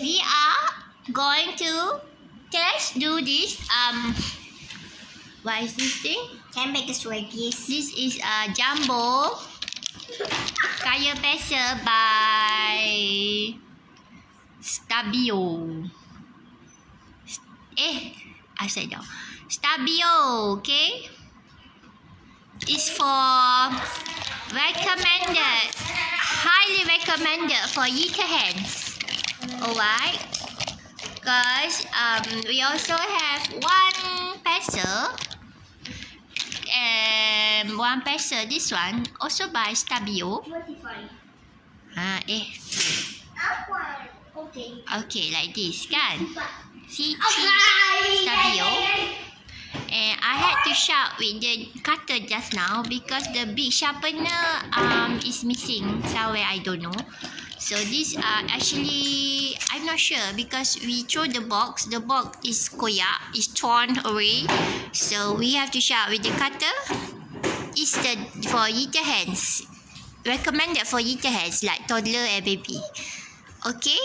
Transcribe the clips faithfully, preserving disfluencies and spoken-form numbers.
we are going to test do this um what is this thing? Can I make a sword? Yes. This is a jumbo kaya pencil by Stabilo. Eh, I said no. Stabilo, okay? It's for recommended, highly recommended for little hands. Alright? Because um, we also have one pencil. And one pencil, this one, also by Stabilo. Ah, eh. Okay. Okay, like this, kan? See? See? Stabilo. And I had to sharp with the cutter just now because the big sharpener um is missing somewhere, I don't know. So this uh actually I'm not sure because we throw the box, the box is koyak, is torn away. So we have to sharp with the cutter. It's the for little hands. Recommended for little hands like toddler and baby. Okay,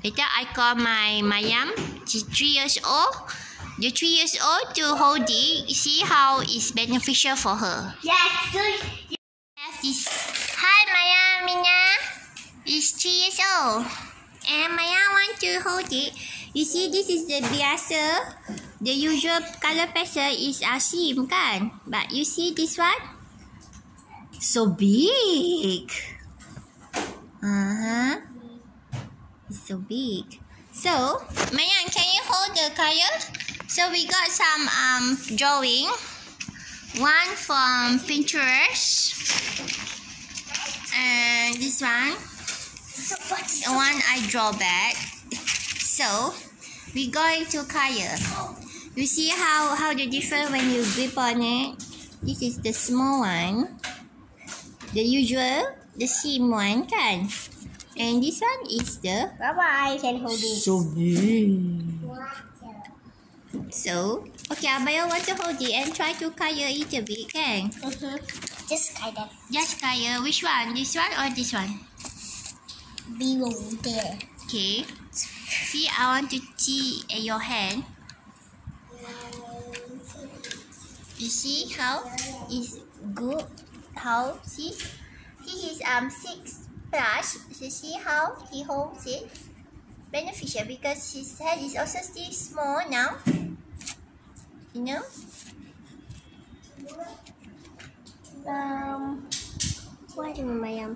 later I call my Mayam, she's three years old. The three years old to hold it, see how it's beneficial for her. Yes, good. Yes. Hi Mayam, Mina. It's three years old. And Mayam want to hold it. You see, this is the biasa. The usual color pencil is asim, kan? But you see this one? So big. Uh-huh. It's so big. So, Mayan, can you hold the kaya? So, we got some um drawing. One from Pinterest. And this one. The one I draw back. So, we going to kaya. You see how, how the difference when you grip on it? This is the small one. The usual, the same one, kan? And this one is the Baba, I can hold it. So big. So okay, Abaya want to hold it and try to kaya it a bit, kan? Mm-hmm. Just kaya. Just kaya. Which one? This one or this one? Be over there. Okay. See, I want to see at your hand. You see how it's good? How? See, this is um six. Plus, you see how he holds it? Beneficial because his head is also still small now. You know? Um, what am I?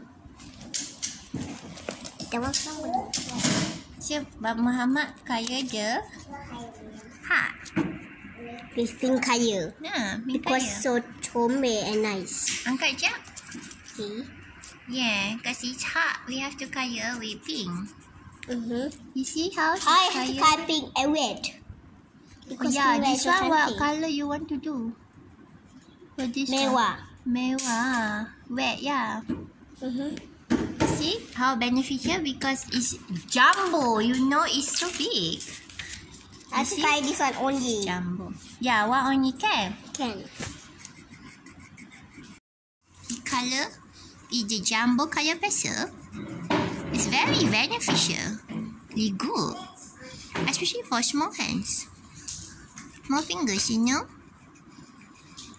That was someone. So, Bab Muhammad kaya dia. Ha. This thing kaya. Nah, because kaya. So homemade and nice. Angkat je. See? Yeah, because it's hot. We have to color with pink. Mm-hmm. You see how to I have to color pink and red. Because yeah, this one, what color you want to do? For this Mewa. One? Mewa. Red, yeah. Mm-hmm. See how beneficial because it's jumbo. You know it's so big. You I have see? To color this one only. Jumbo. Yeah, one only can. Can. Color. Is the jumbo kaya pencil. It's very beneficial. Really good. Especially for small hands. Small fingers, you know.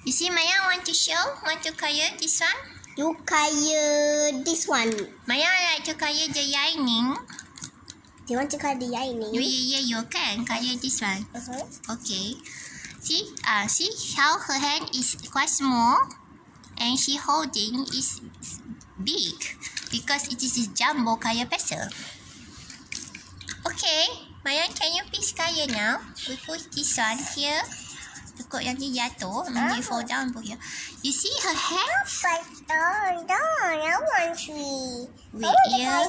You see, Maya want to show? Want to kaya this one? You kaya this one. Maya like to kaya the lining. Do you want to kaya the lining? You, yeah, you can kaya this one. Uh-huh. Okay. See, uh, see how her hand is quite small. And she holding is big because it is jumbo kaya pencil. Okay, Maya, can you please kaya now? We put this one here. Takut yang dia jatuh, and you fall down here. You see her hand? Down, down. I want tree. With ear.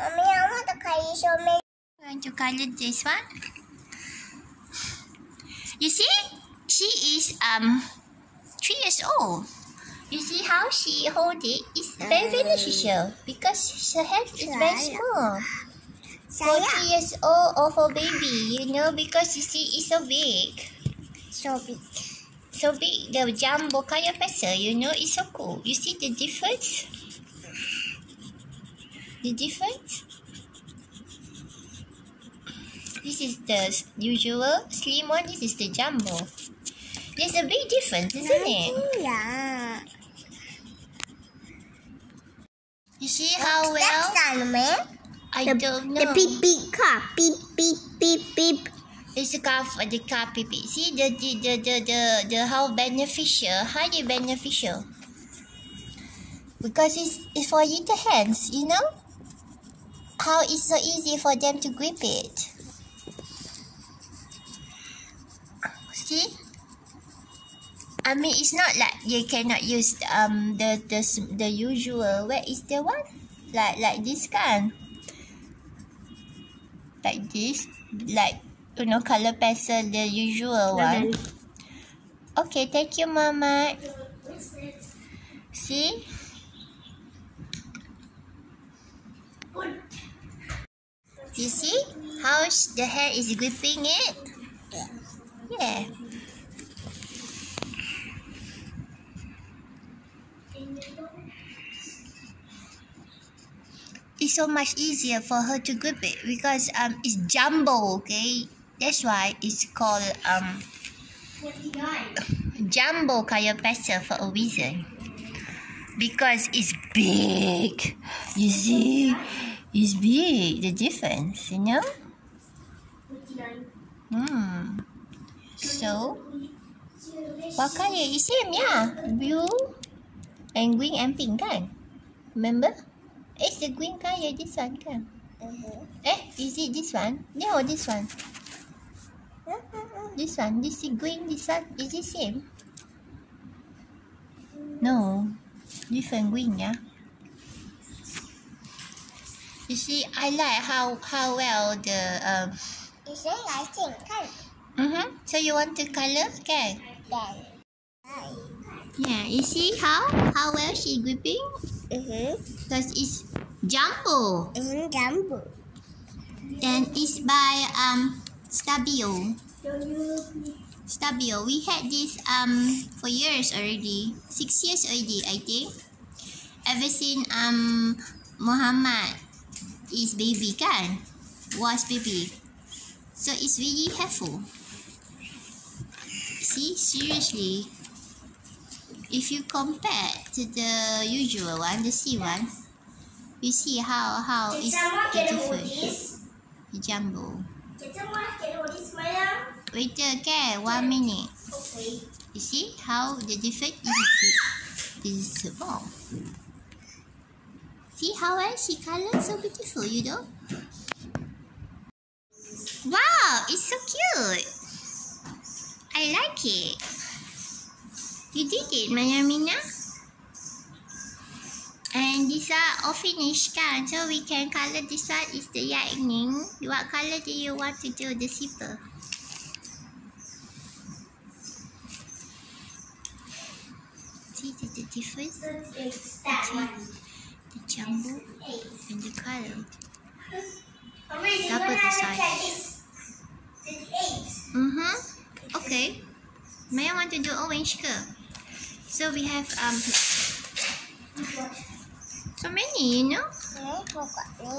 Mommy, I want to kaya so many. Want to kaya this one? You see, she is um. Three years old. You see how she hold it? It's very beneficial because her head is very small. For three years old or for baby, you know, because you see it's so big. So big. So big, the jumbo kaya pencil, you know, it's so cool. You see the difference? the difference. This is the usual slim one. This is the jumbo. There's a big difference, isn't it? Yeah. You see how well? I don't know. The beep beep car, beep beep beep beep. It's the car, the car beep beep. See the the the the the, the how beneficial, highly beneficial. Because it's, it's for little hands, you know. How it's so easy for them to grip it. See. I mean, it's not like you cannot use um the the the usual. Where is the one? Like like this can. Like this, like you know, color pencil, the usual one. Okay, thank you, Mama. See. You see how the hand is gripping it? Yeah. Yeah. It's so much easier for her to grip it because um it's jumbo, okay? That's why it's called um jumbo color pastel for a reason. Because it's big. You see? It's big, the difference, you know? Hmm. So, what color is same, yeah? Blue and green and pink, kan? Remember? It's the green color, this one, kan? Uh-huh. Eh, is it this one? No, this one. Uh-huh. This one, this is green, this one, is it same? No. Different green, yeah? You see, I like how how well the um. You say I think color. Mhm. Mm so you want to color, okay? Yeah. Yeah. You see how how well she gripping? Mhm. Mm because it's jumbo. Mhm. Mm jumbo. And it's by um Stabilo. Stabilo. We had this um for years already, six years already, I think. Ever since um Muhammad. Is baby kan? Was baby. So it's really helpful. See, seriously. If you compare to the usual one, the C one, you see how how is the difference. The jumbo. Wait, okay, one minute. Okay. You see how the difference is big. Is small. See how well she colors, so beautiful, you know? Wow, it's so cute! I like it! You did it, Mayamina! And these are all finished, kan? So we can color this one, is the lightning. What color do you want to do, the zipper? See the difference? It's that one. The jumbo and the color. Double the size. Mm-hmm. Okay. Maya want to do orange girl. So we have um so many, you know? One other.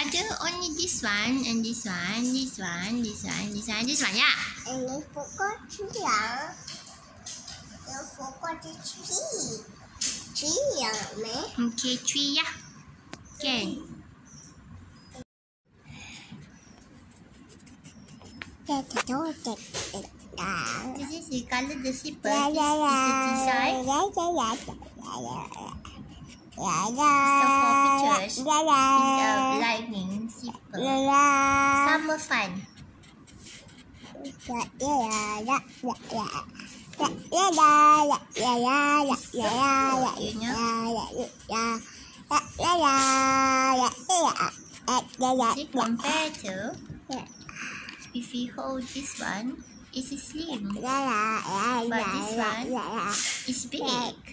Other only this one and this one, this one, this one, this one, this one, yeah. And I forgot two, yeah. You forgot the tree. Tree, yeah, okay, tree, yeah. Okay. This is the color, the zipper. Yeah, yeah, yeah. Is the design. Yeah, yeah, yeah, yeah, yeah, yeah. So for pictures, yeah, yeah. It's a lightning zipper. Yeah, yeah. Summer fun. Yeah, yeah, yeah, yeah, yeah. Yeah, yeah, yeah, yeah, yeah, yeah, yeah, yeah, yeah, yeah, yeah, yeah, compared to, if you hold this one, it's slim, but this one is big,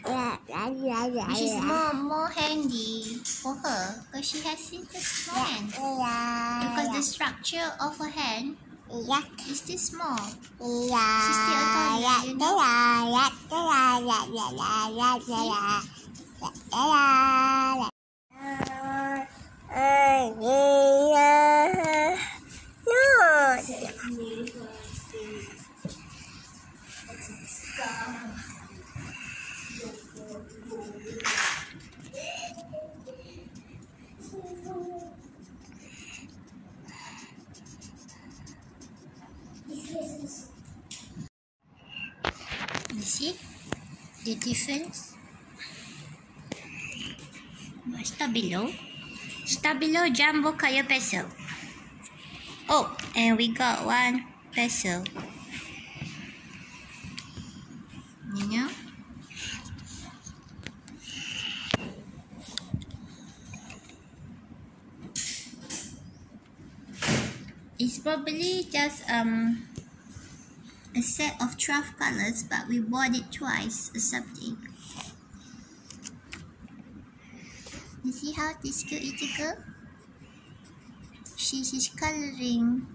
which is more, more handy for her, because she has little hands, because the structure of her hand Yeah. Is this small? Yeah. She's still a toddler, you know? Yeah. Yeah. Yeah. Yeah. Yeah. Yeah. Yeah. Yeah. Yeah. Yeah. Yeah. You see the difference? Stabilo. Stabilo Jumbo Kayo Peso. Oh, and we got one peso. You know? It's probably just um a set of twelve colors, but we bought it twice or something. You see how this girl is a girl? She is coloring,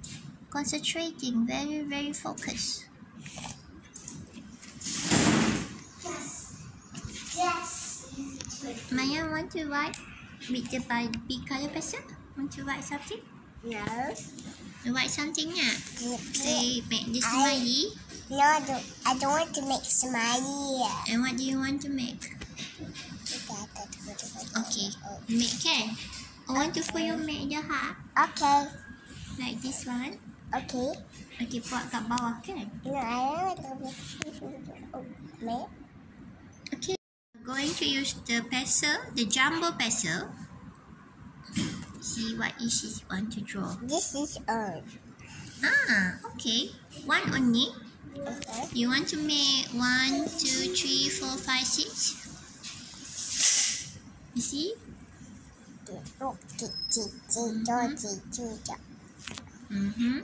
concentrating, very, very focused. Yes. Yes. Maya, want to write with the big color pencil? Want to write something? Yes. You write something, yeah? Yeah. Say, make this smiley. No, I don't, I don't want to make smiley. And what do you want to make? Okay, make can. I want to for you make the heart. Okay. Like this one. Okay. Okay, buat kat bawah kan? No, I don't want to make. Okay. We're going to use the pencil, the jumbo pencil. See what is she want to draw. This is earth. Ah, okay. One only. Okay. You want to make one, two, three, four, five, six. You see? Mm-hmm. Mm-hmm.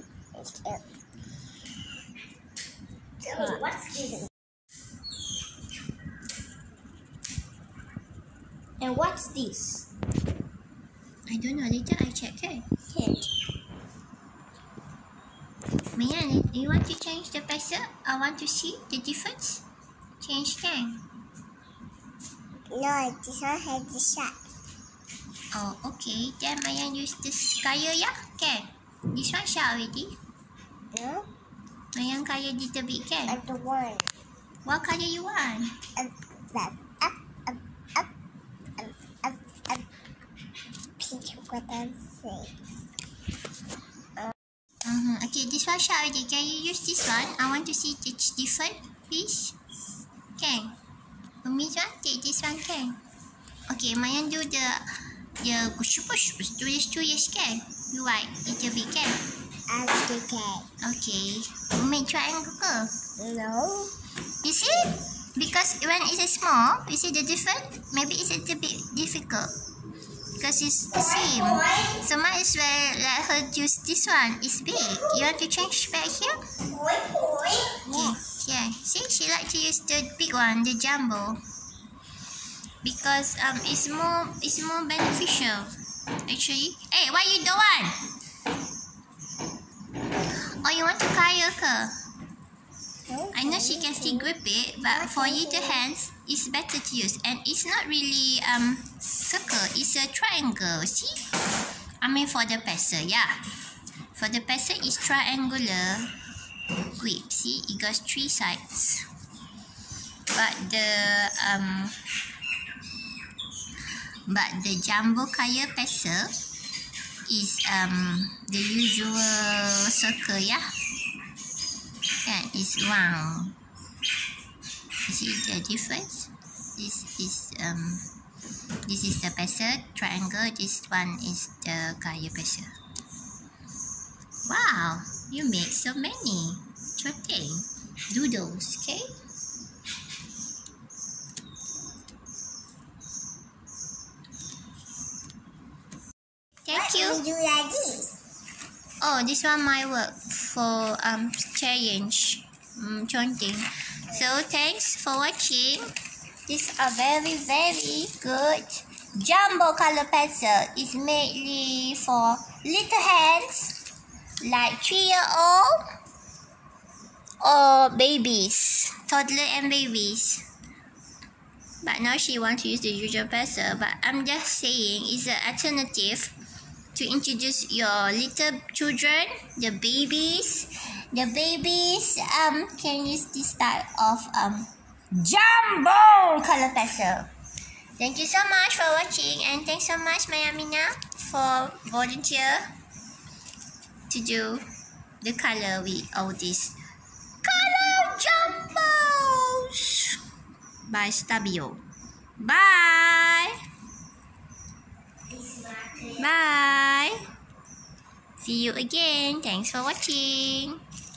And what's this? I don't know, later I check, okay? Okay. Maya, you want to change the pencil? I want to see the difference. Change can. No, this one has the shark. Oh, okay. Then Maya use the kaya, yeah? Okay. This one shark already? No. Maya kaya little bit, okay? I don't want. What color you want? Uh, that. What I'm saying. Uh, uh-huh. Okay, this one shall already. Can you use this one? I want to see the different piece. Can? Umi one take this one, can? Okay, Mayan do the the push push push do this two yes can. You like little bit can? I do can. Okay. Umi triangle ke? No. You see? Because when it's small, you see the different. Maybe it's a little bit difficult. Because it's the same. So might as well let her use this one. It's big. You want to change back here? Yeah. Yeah. See, she like to use the big one, the jumbo. Because um, it's more, it's more beneficial. Actually. Hey, why you don't want? Oh, you want to kayak her? I know she can still grip it, but for little hands, it's better to use. And it's not really um circle, it's a triangle, see? I mean for the pencil, yeah. For the pencil, it's triangular grip, see? It got three sides. But the um, but the jumbo kaya pencil is um the usual circle, yeah. That is round. You see the difference? This is um, this is the pencil triangle. This one is the kaya pencil. Wow, you make so many. Choteng, doodles, okay? Thank you. What do you do like this? Oh, this one my work for um challenge, um, chanting. So thanks for watching. These are very very good jumbo color pencil. It's mainly for little hands like three year old or babies, toddler and babies. But now she wants to use the usual pencil, but I'm just saying it's an alternative to introduce your little children, the babies. The babies um can use this type of um jumbo color pencil. Thank you so much for watching, and thanks so much Maya Mina for volunteer to do the color with all these color jumbos by Stabilo. Bye. Bye. See you again. Thanks for watching.